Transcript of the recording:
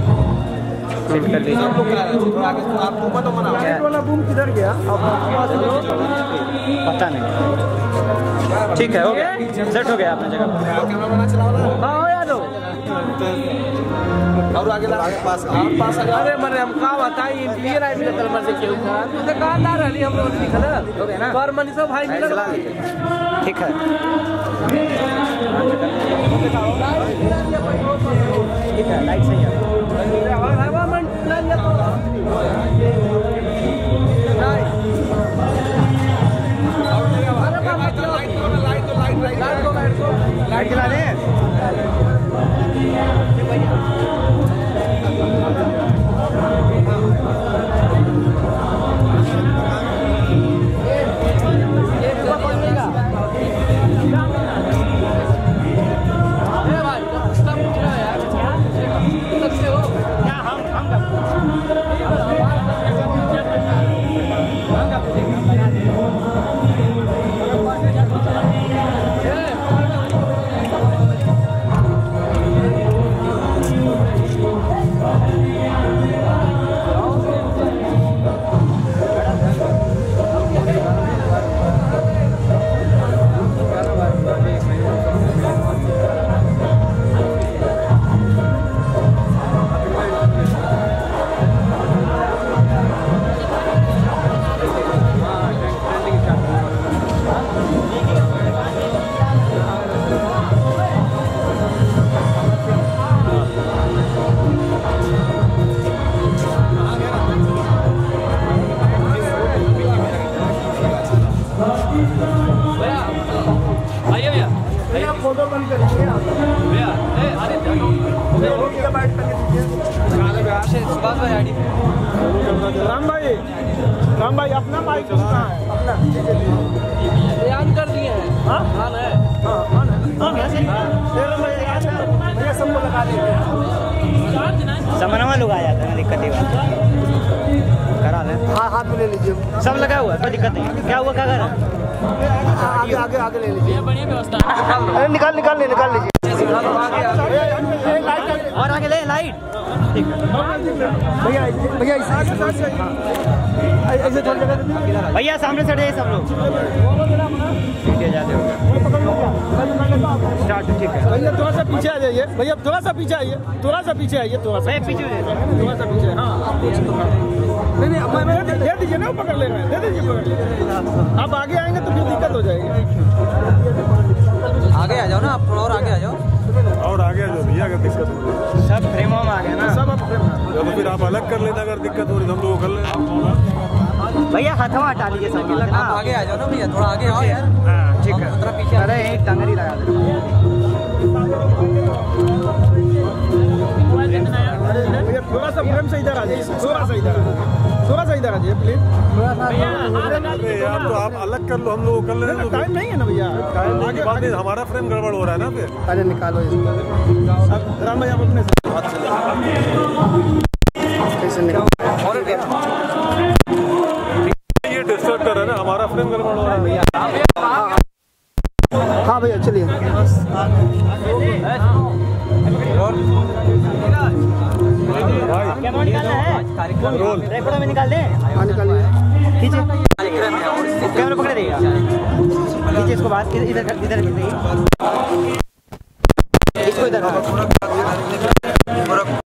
Start set कर दीजिए। पता नहीं, ठीक है, हो गया सेट, हो गया आपने जगह। हाँ यार और आगे पास अरे मने हम का बताई क्लियर आई मेरे कलमर से केहू का तो का ना रहली हम रोटी खला ओके ना पर मनी सब भाई मिल ठीक है। ठीक है लाइक सही है और हवा मन प्लान ले तो लाइट जला दे सब लगा हुआ है, कोई दिक्कत नहीं। क्या हुआ क्या कर आगे आगे आगे ले लीजिए, बढ़िया व्यवस्था। अरे निकाल निकाल ले निकाल लीजिए और आगे ले लाइट। ठीक है भैया भैया ऐसे थोड़ी जगह भैया सामने से सब लोग जाते स्टार्ट। ठीक है भैया थोड़ा सा पीछे आ जाइए, भैया थोड़ा सा पीछे आइए, थोड़ा सा पीछे आइए, थोड़ा सा पीछे। हाँ नहीं दे दीजिए ना, पकड़ ले रहे हैं, दे दीजिए पकड़ ले। आप आगे आएंगे तो फिर दिक्कत हो जाएगी। आगे आ जाओ ना आप, थोड़ा और आगे आ जाओ, और आगे आ जाओ भैया। अगर दिक्कत हो सब फ्रेम आ गए ना, सब आप फ्रेम तो फिर आप अलग कर लेना। अगर दिक्कत हो रही तो हम लोग कर लेना भैया, हाथवा हटा लीजिए साइकिल। आगे आ जाओ ना भैया, थोड़ा आगे आओ यार। हाँ ठीक है, थोड़ा पीछे। अरे एक टांगरी लगा दे भैया, थोड़ा सा फ्रेम से इधर आ जाइए, थोड़ा सा इधर आ जाइए प्लीज। तो आप अलग कर लो, हम लोग कर लेना। टाइम नहीं है ना भैया, आगे बात हमारा फ्रेम गड़बड़ हो रहा है ना फिर। अरे निकालो इसको राम भैया, अपने हाथ से निकालो। ये डिस्टर्ब कर रहा है ना, हमारा फ्रेम गड़बड़ हो रहा है भैया। हाँ भैया चलिए रेफड़ा में निकाल दे। हाँ निकाल खींचे, कैमरा पकड़े देगा, खींचे इसको बात। इधर इधर इसको इधर